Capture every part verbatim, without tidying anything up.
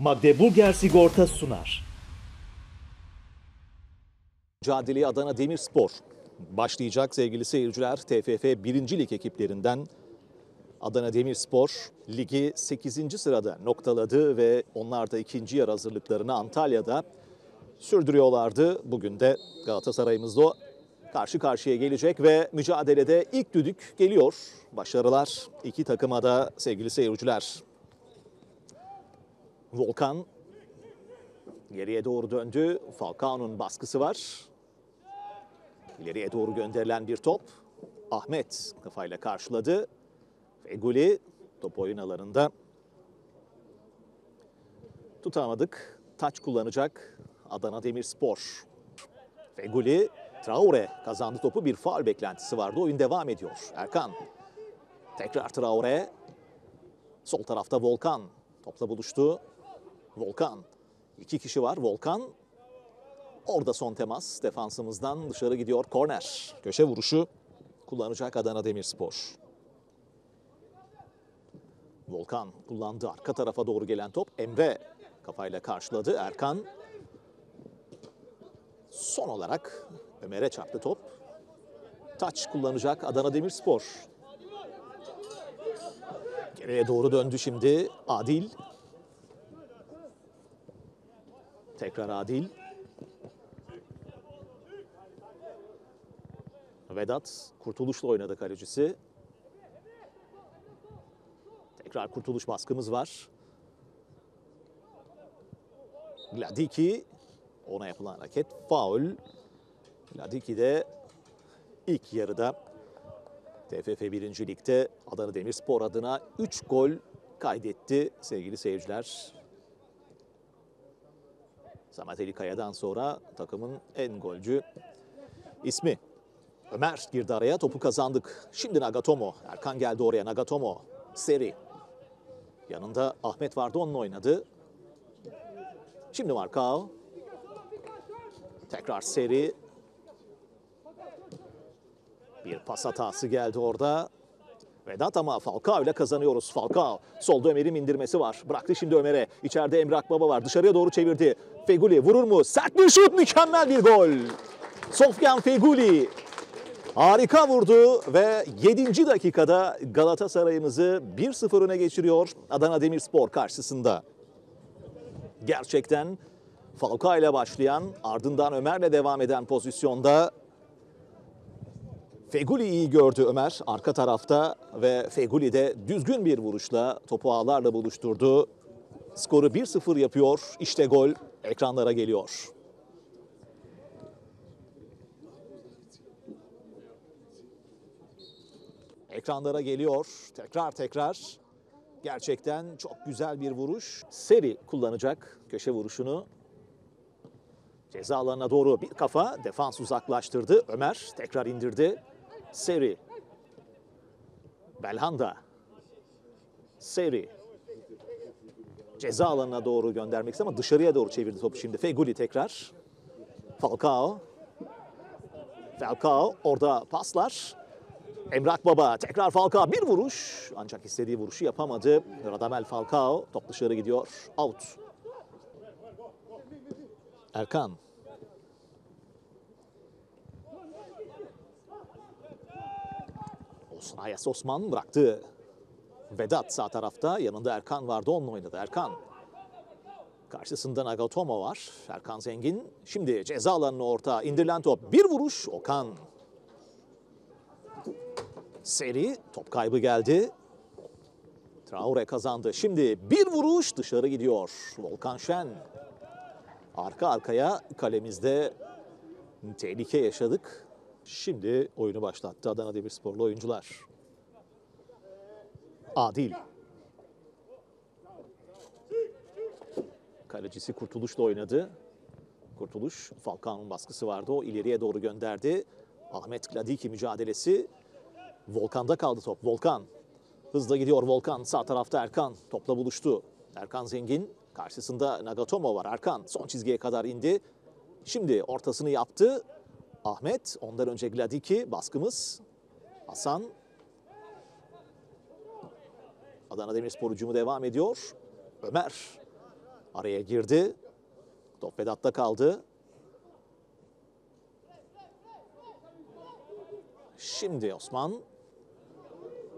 Magdeburger Sigorta sunar. Mücadeleyi Adana Demirspor başlayacak sevgili seyirciler. T F F birinci Lig ekiplerinden Adana Demirspor ligi sekizinci sırada noktaladı ve onlar da ikinci yarı hazırlıklarını Antalya'da sürdürüyorlardı. Bugün de Galatasaray'ımızla karşı karşıya gelecek ve mücadelede ilk düdük geliyor. Başarılar iki takıma da sevgili seyirciler. Volkan geriye doğru döndü. Falcao'nun baskısı var. İleriye doğru gönderilen bir top. Ahmet kafayla karşıladı. Feghouli top oyun alanında. Tutamadık. Taç kullanacak Adana Demirspor. Feghouli, Traore kazandı topu. Bir faul beklentisi vardı. Oyun devam ediyor. Erkan. Tekrar Traore. Sol tarafta Volkan. Topla buluştu. Volkan. İki kişi var. Volkan. Orada son temas. Defansımızdan dışarı gidiyor. Korner. Köşe vuruşu kullanacak Adana Demirspor. Volkan kullandı. Arka tarafa doğru gelen top. Emre kafayla karşıladı. Erkan. Son olarak Ömer'e çarptı top. Taç kullanacak Adana Demirspor. Geriye doğru döndü şimdi. Adil. Tekrar Adil. Vedat kurtuluşla oynadı kalecisi. Tekrar kurtuluş baskımız var. Gladiki. Ona yapılan hareket faul. Gladiki de ilk yarıda T F F birinci Lig'de Adana Demirspor adına üç gol kaydetti sevgili seyirciler. Samet Ali Kaya'dan sonra takımın en golcü ismi. Ömer girdi araya, topu kazandık. Şimdi Nagatomo. Erkan geldi oraya. Nagatomo. Seri. Yanında Ahmet vardı, onunla oynadı. Şimdi Falcao. Tekrar Seri. Bir pas hatası geldi orada. Vedat ama Falcao ile kazanıyoruz. Falcao. Solda Ömer'in indirmesi var. Bıraktı şimdi Ömer'e. İçeride Emrah Baba var. Dışarıya doğru çevirdi. Feghouli vurur mu? Sert bir şut. Mükemmel bir gol. Sofiane Feghouli harika vurdu ve yedinci dakikada Galatasaray'ımızı bir sıfır öne geçiriyor Adana Demirspor karşısında. Gerçekten Falcao ile başlayan, ardından Ömer'le devam eden pozisyonda Feghouli iyi gördü Ömer arka tarafta ve Feghouli de düzgün bir vuruşla topu ağlarla buluşturdu. Skoru bir sıfır yapıyor. İşte gol ekranlara geliyor. Ekranlara geliyor. Tekrar tekrar. Gerçekten çok güzel bir vuruş. Seri kullanacak köşe vuruşunu. Ceza alanına doğru bir kafa. Defans uzaklaştırdı. Ömer tekrar indirdi. Seri. Belhanda. Seri. Ceza alanına doğru göndermek istedim ama dışarıya doğru çevirdi topu şimdi. Feghouli tekrar. Falcao. Falcao orada paslar. Emrah Baba tekrar Falcao bir vuruş ancak istediği vuruşu yapamadı. Radamel Falcao top dışarı gidiyor. Out. Erkan. Osman, Osman bıraktı. Vedat sağ tarafta, yanında Erkan vardı, onunla oynadı. Erkan. Karşısında Nagatomo var. Erkan zengin. Şimdi ceza alanına orta indirilen top. Bir vuruş Okan. Seri, top kaybı geldi. Traore kazandı. Şimdi bir vuruş dışarı gidiyor. Volkan Şen. Arka arkaya kalemizde tehlike yaşadık. Şimdi oyunu başlattı Adana Demirsporlu oyuncular. Adil. Kalecisi kurtuluşla oynadı. Kurtuluş, Falcao'nun baskısı vardı. O ileriye doğru gönderdi. Ahmet Gladiki mücadelesi. Volkan'da kaldı top. Volkan. Hızla gidiyor Volkan. Sağ tarafta Erkan. Topla buluştu. Erkan zengin. Karşısında Nagatomo var. Erkan son çizgiye kadar indi. Şimdi ortasını yaptı. Ahmet. Ondan önce Gladiki. Baskımız. Hasan. Adana Demirspor hücumu devam ediyor. Ömer. Araya girdi. Top Vedat'ta kaldı. Şimdi Osman.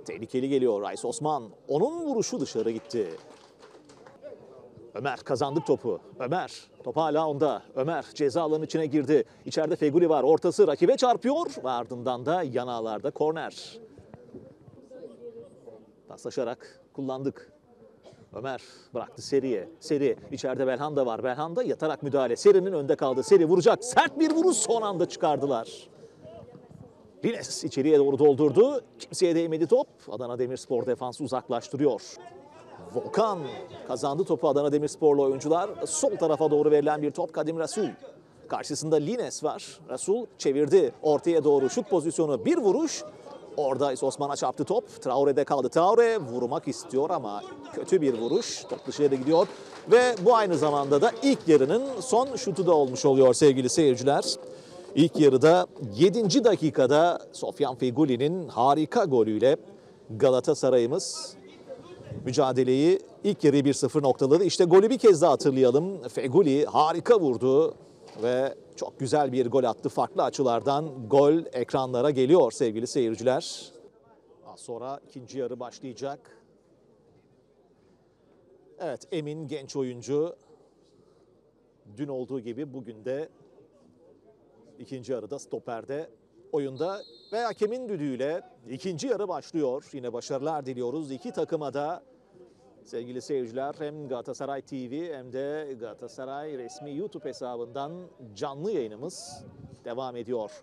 Tehlikeli geliyor Rice Osman. Onun vuruşu dışarı gitti. Ömer kazandık topu. Ömer. Top hala onda. Ömer ceza alanının içine girdi. İçeride Feghouli var. Ortası rakibe çarpıyor. Ve ardından da yanağlarda korner. Paslaşarak kullandık. Ömer bıraktı Seri'ye. Seri içeride Belhanda var. Belhanda yatarak müdahale. Seri'nin önde kaldı. Seri vuracak. Sert bir vuruş son anda çıkardılar. Lines içeriye doğru doldurdu. Kimseye değmedi top. Adana Demirspor defansı uzaklaştırıyor. Volkan kazandı topu Adana Demirsporlu oyuncular. Sol tarafa doğru verilen bir top Kadim Rasul. Karşısında Lines var. Rasul çevirdi. Ortaya doğru şut pozisyonu bir vuruş. Orada Osman'a çarptı top. Traore'de kaldı. Traore vurmak istiyor ama kötü bir vuruş. Top dışarıya da gidiyor. Ve bu aynı zamanda da ilk yarının son şutu da olmuş oluyor sevgili seyirciler. İlk yarıda yedinci dakikada Sofiane Feghouli'nin harika golüyle Galatasaray'ımız mücadeleyi ilk yarı bir sıfır noktaladı. İşte golü bir kez daha hatırlayalım. Feghouli harika vurdu ve çok güzel bir gol attı. Farklı açılardan gol ekranlara geliyor sevgili seyirciler. Az sonra ikinci yarı başlayacak. Evet, Emin genç oyuncu. Dün olduğu gibi bugün de ikinci yarıda stoperde oyunda ve hakemin düdüğüyle ikinci yarı başlıyor. Yine başarılar diliyoruz iki takıma da. Sevgili seyirciler, hem Galatasaray T V hem de Galatasaray resmi YouTube hesabından canlı yayınımız devam ediyor.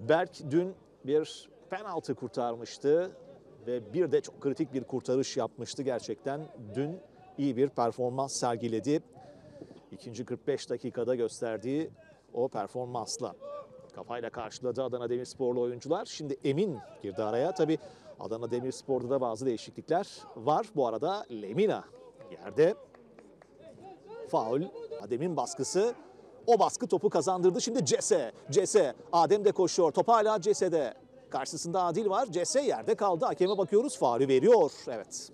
Berk dün bir penaltı kurtarmıştı ve bir de çok kritik bir kurtarış yapmıştı. Gerçekten dün iyi bir performans sergiledi. İkinci kırk beş dakikada gösterdiği o performansla. Kafayla karşıladı Adana Demirsporlu oyuncular. Şimdi Emin girdi araya. Tabii Adana Demirspor'da da bazı değişiklikler var. Bu arada Lemina yerde. Faul. Adem'in baskısı. O baskı topu kazandırdı. Şimdi Cese. Cese. Adem de koşuyor. Top hala Cese'de. Karşısında Adil var. Cese yerde kaldı. Hakeme bakıyoruz. Faulü veriyor. Evet.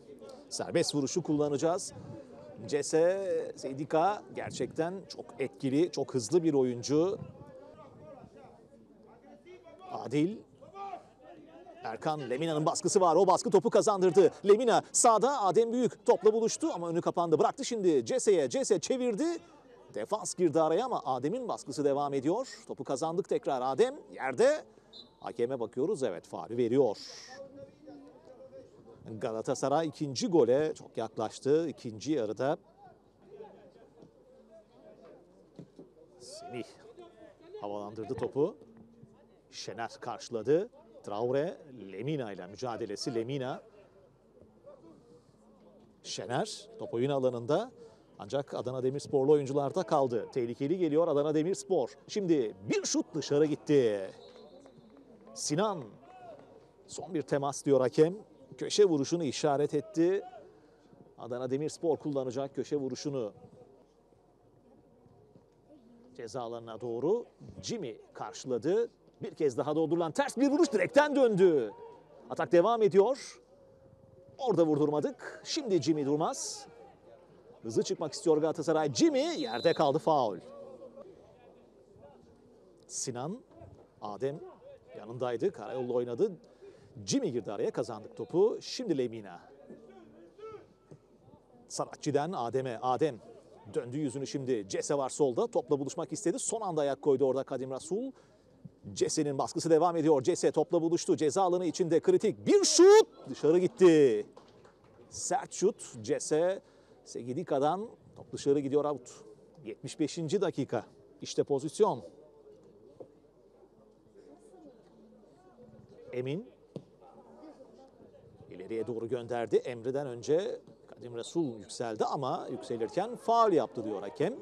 Serbest vuruşu kullanacağız. Cese, Sedika gerçekten çok etkili, çok hızlı bir oyuncu. Adil. Erkan, Lemina'nın baskısı var. O baskı topu kazandırdı. Lemina sağda, Adem Büyük topla buluştu ama önü kapandı. Bıraktı şimdi Cese'ye. Cese çevirdi. Defans girdi araya ama Adem'in baskısı devam ediyor. Topu kazandık tekrar. Adem yerde. Hakeme bakıyoruz. Evet, faul veriyor. Galatasaray ikinci gole çok yaklaştı. İkinci yarıda. Semih havalandırdı topu. Şener karşıladı. Traore, Lemina ile mücadelesi. Lemina. Şener top oyun alanında ancak Adana Demirsporlu oyuncularda kaldı. Tehlikeli geliyor Adana Demirspor. Şimdi bir şut dışarı gitti. Sinan. Son bir temas diyor hakem. Köşe vuruşunu işaret etti. Adana Demirspor kullanacak köşe vuruşunu. Ceza alanına doğru Jimmy karşıladı. Bir kez daha doldurulan ters bir vuruş direkten döndü. Atak devam ediyor. Orada vurdurmadık. Şimdi Jimmy durmaz. Hızlı çıkmak istiyor Galatasaray. Jimmy yerde kaldı, faul. Sinan, Adem yanındaydı. Karayolu oynadı. Jimmy girdi araya, kazandık topu. Şimdi Lemina. Sanatçı'dan Adem'e. Adem döndü yüzünü şimdi. Cese var solda. Topla buluşmak istedi. Son anda ayak koydu orada Kadim Rasul. Cese'nin baskısı devam ediyor. Cese topla buluştu. Ceza alanı içinde kritik bir şut dışarı gitti. Sert şut. Cese Segedika'dan top dışarı gidiyor, out. yetmiş beşinci dakika. İşte pozisyon. Emin ileriye doğru gönderdi. Emre'den önce Kadim Rasul yükseldi ama yükselirken faul yaptı diyor hakem.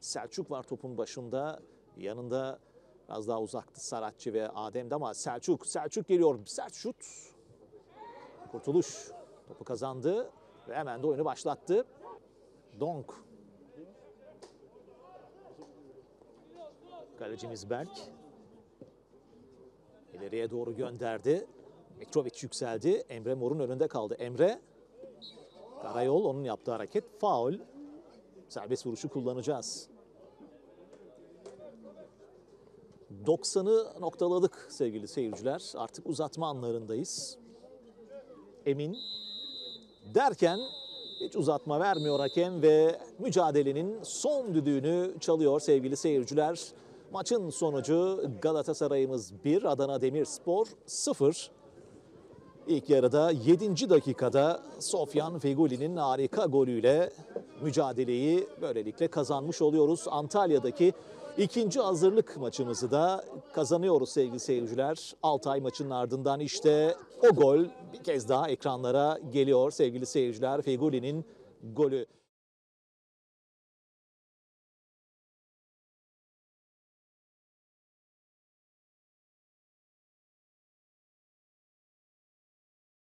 Selçuk var topun başında. Yanında biraz daha uzaktı Saratçı ve Adem'de ama Selçuk, Selçuk geliyor. Sert şut. Kurtuluş. Topu kazandı ve hemen de oyunu başlattı. Donk. Kalecimiz Berk. İleriye doğru gönderdi. Mitrovic yükseldi. Emre Mor'un önünde kaldı. Emre. Karayol onun yaptığı hareket. Faul. Serbest vuruşu kullanacağız. doksanı noktaladık sevgili seyirciler. Artık uzatma anlarındayız. Emin derken hiç uzatma vermiyor hakem ve mücadelenin son düdüğünü çalıyor sevgili seyirciler. Maçın sonucu Galatasaray'ımız bir, Adana Demirspor sıfır. İlk yarıda yedinci dakikada Sofiane Feghouli'nin harika golüyle mücadeleyi böylelikle kazanmış oluyoruz. Antalya'daki ikinci hazırlık maçımızı da kazanıyoruz sevgili seyirciler. Altay maçının ardından işte o gol bir kez daha ekranlara geliyor sevgili seyirciler. Feghouli'nin golü.